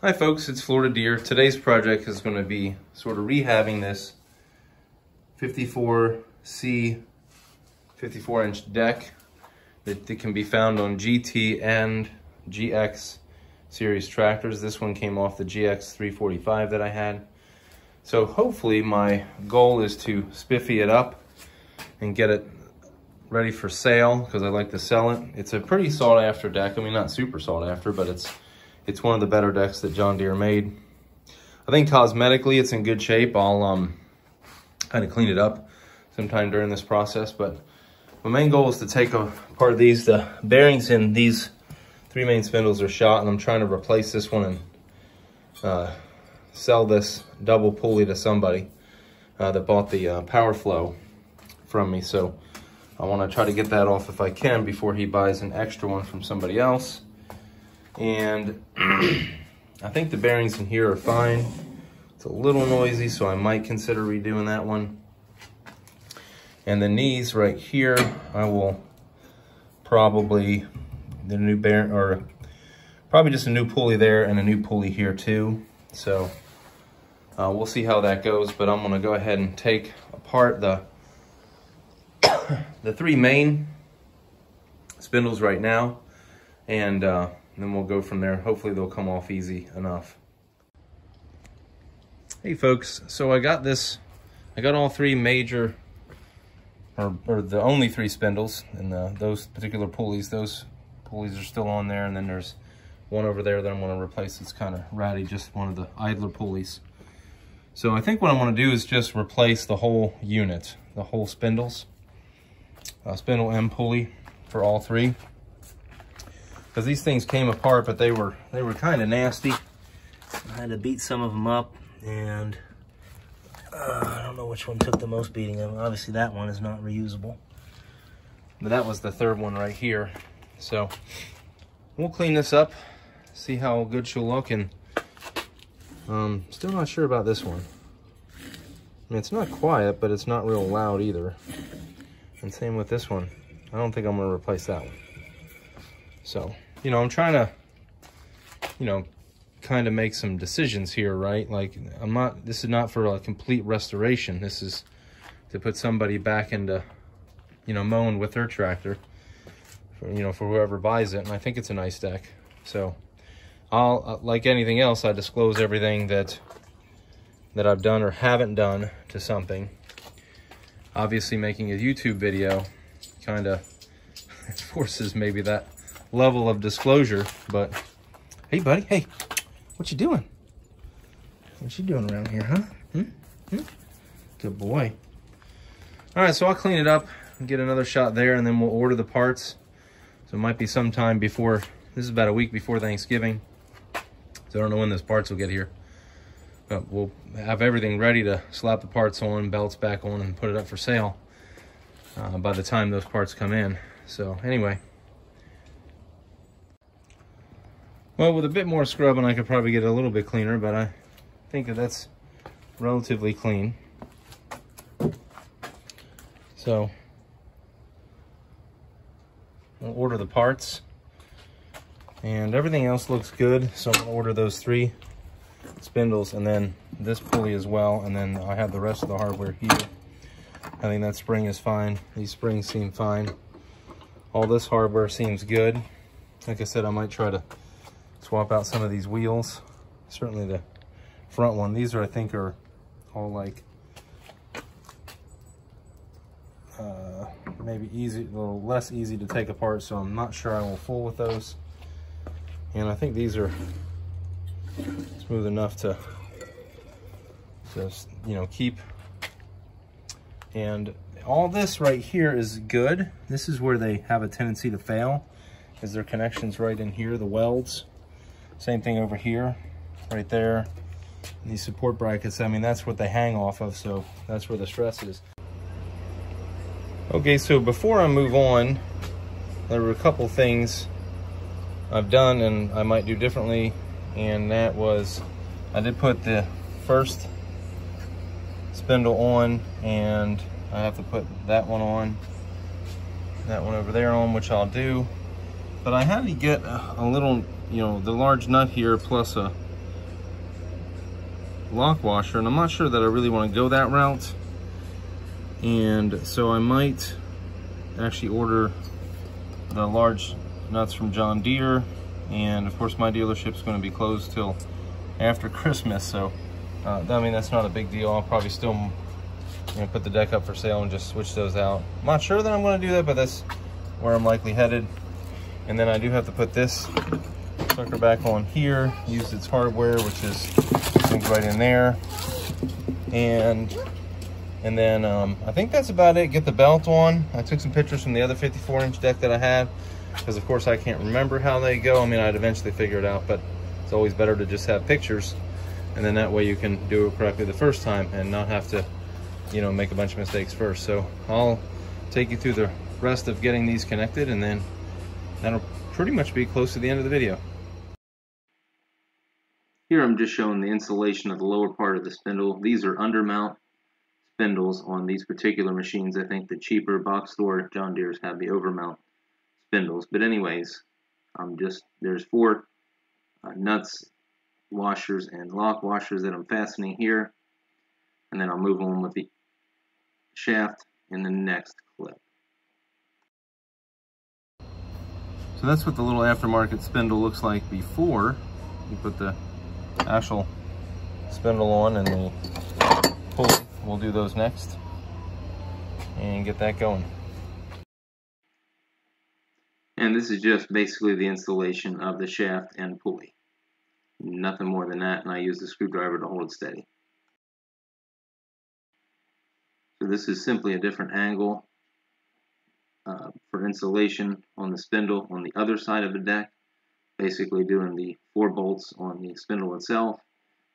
Hi folks, it's Florida Deere. Today's project is going to be sort of rehabbing this 54C 54-inch deck that can be found on GT and GX series tractors. This one came off the GX345 that I had. So hopefully my goal is to spiffy it up and get it ready for sale because I like to sell it. It's a pretty sought after deck. I mean, not super sought after, but it's one of the better decks that John Deere made. I think cosmetically it's in good shape. I'll kind of clean it up sometime during this process, but my main goal is to take apart these. The bearings in these three main spindles are shot, and I'm trying to replace this one and sell this double pulley to somebody that bought the PowerFlow from me. So I want to try to get that off if I can before he buys an extra one from somebody else. And I think the bearings in here are fine. It's a little noisy, so I might consider redoing that one. And the knees right here, I will probably the new bearing, or probably just a new pulley there and a new pulley here too. So we'll see how that goes, but I'm gonna go ahead and take apart the three main spindles right now, and then we'll go from there. Hopefully they'll come off easy enough. Hey folks, so I got all three major, or the only three spindles and those particular pulleys. Those pulleys are still on there, and then there's one over there that I'm going to replace. It's kind of ratty, just one of the idler pulleys. So I think what I'm going to do is just replace the whole unit, the whole spindles, spindle and pulley for all three, because these things came apart, but they were kind of nasty. I had to beat some of them up, and I don't know which one took the most beating. Obviously that one is not reusable, but that was the third one right here. So we'll clean this up, see how good she'll look, and still not sure about this one. I mean, it's not quiet, but it's not real loud either. And same with this one. I don't think I'm gonna replace that one. So, you know, I'm trying to, you know, kind of make some decisions here, right? Like, this is not for a complete restoration. This is to put somebody back into, you know, mowing with their tractor, for, you know, for whoever buys it. And I think it's a nice deck. So I'll, like anything else, I disclose everything that I've done or haven't done to something. Obviously making a YouTube video kind of forces maybe that level of disclosure, but hey buddy, hey, what you doing? What you doing around here, huh? Good boy. All right, so I'll clean it up and get another shot there, and then we'll order the parts. So it might be sometime before, this is about a week before Thanksgiving, so I don't know when those parts will get here, but we'll have everything ready to slap the parts on, belts back on, and put it up for sale by the time those parts come in. So anyway, well, with a bit more scrubbing, I could probably get it a little bit cleaner, but I think that that's relatively clean. So we'll order the parts, and everything else looks good. So I'm gonna order those three spindles, and then this pulley as well, and then I have the rest of the hardware here. I think that spring is fine. These springs seem fine. All this hardware seems good. Like I said, I might try to swap out some of these wheels, certainly the front one. These are, I think, are all like maybe easy, a little less easy to take apart, so I'm not sure I will fool with those. And I think these are smooth enough to just, you know, keep. And all this right here is good. This is where they have a tendency to fail, is their connections right in here, the welds. Same thing over here, right there. And these support brackets, I mean, that's what they hang off of, so that's where the stress is. Okay, so before I move on, there were a couple things I've done and I might do differently, and that was, I did put the first spindle on, and I have to put that one on, that one over there on, which I'll do. But I had to get a little, you know, the large nut here plus a lock washer, and I'm not sure that I really want to go that route. And so I might actually order the large nuts from John Deere. And of course my dealership's going to be closed till after Christmas, so I mean, that's not a big deal. I'll probably still, you know, put the deck up for sale and just switch those out. I'm not sure that I'm going to do that, but that's where I'm likely headed. And then I do have to put this sucker back on here, use its hardware, which is right in there. And then I think that's about it. Get the belt on. I took some pictures from the other 54-inch deck that I had, because of course I can't remember how they go. I mean, I'd eventually figure it out, but it's always better to just have pictures, and then that way you can do it correctly the first time and not have to, you know, make a bunch of mistakes first. So I'll take you through the rest of getting these connected, and then that'll pretty much be close to the end of the video. Here I'm just showing the installation of the lower part of the spindle. These are undermount spindles on these particular machines. I think the cheaper box store John Deere's have the overmount spindles. But anyways, there's four nuts, washers, and lock washers that I'm fastening here, and then I'll move on with the shaft in the next clip. So that's what the little aftermarket spindle looks like before you put the actual spindle on and the pulley. We'll do those next and get that going. And this is just basically the installation of the shaft and pulley. Nothing more than that, and I use the screwdriver to hold it steady. So this is simply a different angle for installation on the spindle on the other side of the deck. Basically doing the four bolts on the spindle itself,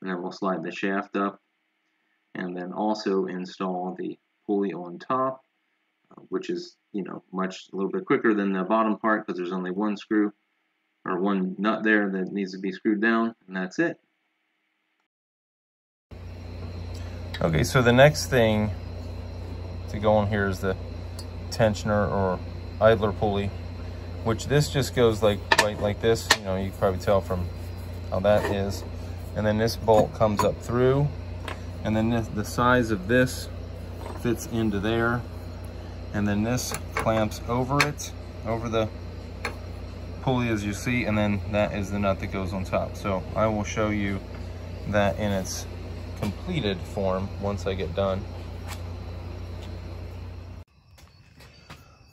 and then we'll slide the shaft up, and then also install the pulley on top, which is, you know, a little bit quicker than the bottom part, because there's only one screw or one nut there that needs to be screwed down, and that's it. Okay, so the next thing to go on here is the tensioner or idler pulley, which this just goes like right like this. You know, you can probably tell from how that is. And then this bolt comes up through, and then the size of this fits into there, and then this clamps over it, over the pulley, as you see, and then that is the nut that goes on top. So I will show you that in its completed form once I get done.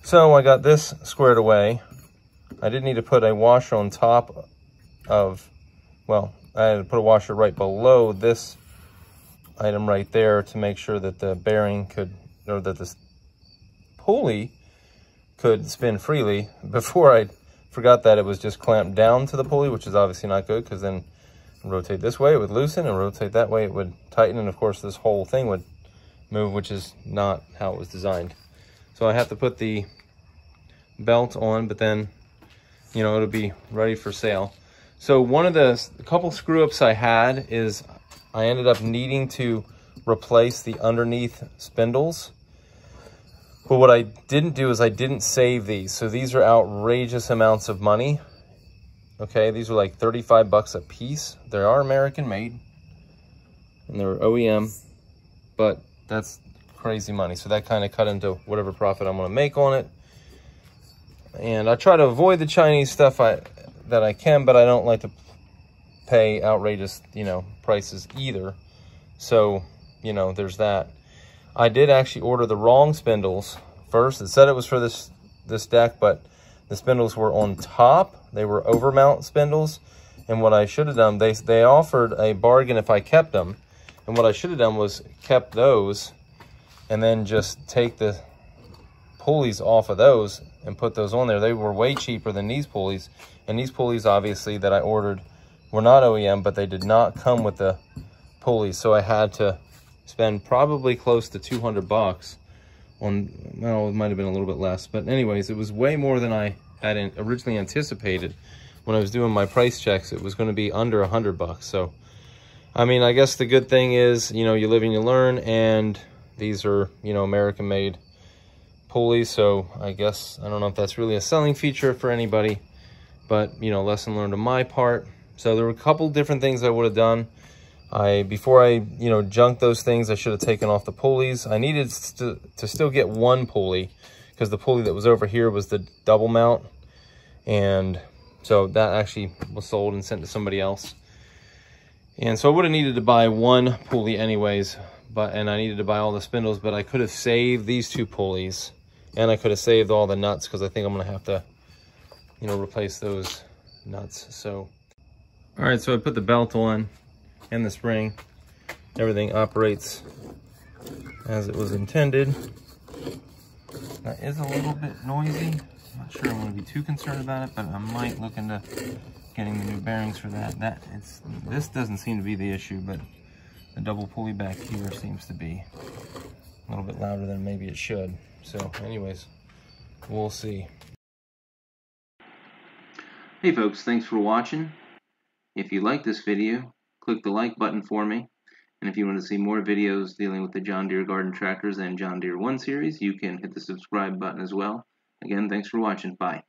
So I got this squared away. I did need to put a washer on top of, well, I had to put a washer right below this item right there to make sure that the bearing could, or that this pulley could spin freely. Before, I forgot that it was just clamped down to the pulley, which is obviously not good, because then rotate this way, it would loosen, and rotate that way, it would tighten, and of course this whole thing would move, which is not how it was designed. So I have to put the belt on, but then, you know, it'll be ready for sale. So one of the couple screw ups I had is I ended up needing to replace the underneath spindles. But what I didn't do is I didn't save these. So these are outrageous amounts of money. Okay, these are like 35 bucks a piece. They are American made and they're OEM, but that's crazy money. So that kind of cut into whatever profit I'm going to make on it. And I try to avoid the Chinese stuff that I can, but I don't like to pay outrageous, you know, prices either. So, you know, there's that. I did actually order the wrong spindles first. It said it was for this deck, but the spindles were on top. They were overmount spindles. And what I should have done, they offered a bargain if I kept them. And what I should have done was kept those and then just take the pulleys off of those and put those on there. They were way cheaper than these pulleys. And these pulleys, obviously, that I ordered were not OEM, but they did not come with the pulleys. So I had to spend probably close to 200 bucks on, well, it might have been a little bit less, but anyways, it was way more than I had originally anticipated. When I was doing my price checks, it was going to be under 100 bucks. So, I mean, I guess the good thing is, you know, you live and you learn, and these are, you know, American-made pulleys, so I guess, I don't know if that's really a selling feature for anybody, but, you know, lesson learned on my part. So there were a couple different things I would have done. Before I junked those things, I should have taken off the pulleys. I needed to still get one pulley because the pulley that was over here was the double mount. And so that actually was sold and sent to somebody else. And so I would have needed to buy one pulley anyways, and I needed to buy all the spindles, but I could have saved these two pulleys and I could have saved all the nuts because I think I'm going to have to, replace those nuts. So, all right, so I put the belt on and the spring. Everything operates as it was intended. That is a little bit noisy. I'm not sure I'm going to be too concerned about it, but I might look into getting the new bearings for that. This doesn't seem to be the issue, but the double pulley back here seems to be a little bit louder than maybe it should. So anyways, we'll see. Hey folks, thanks for watching. If you like this video, click the like button for me. And if you want to see more videos dealing with the John Deere garden tractors and John Deere 1 series, you can hit the subscribe button as well. Again, thanks for watching. Bye.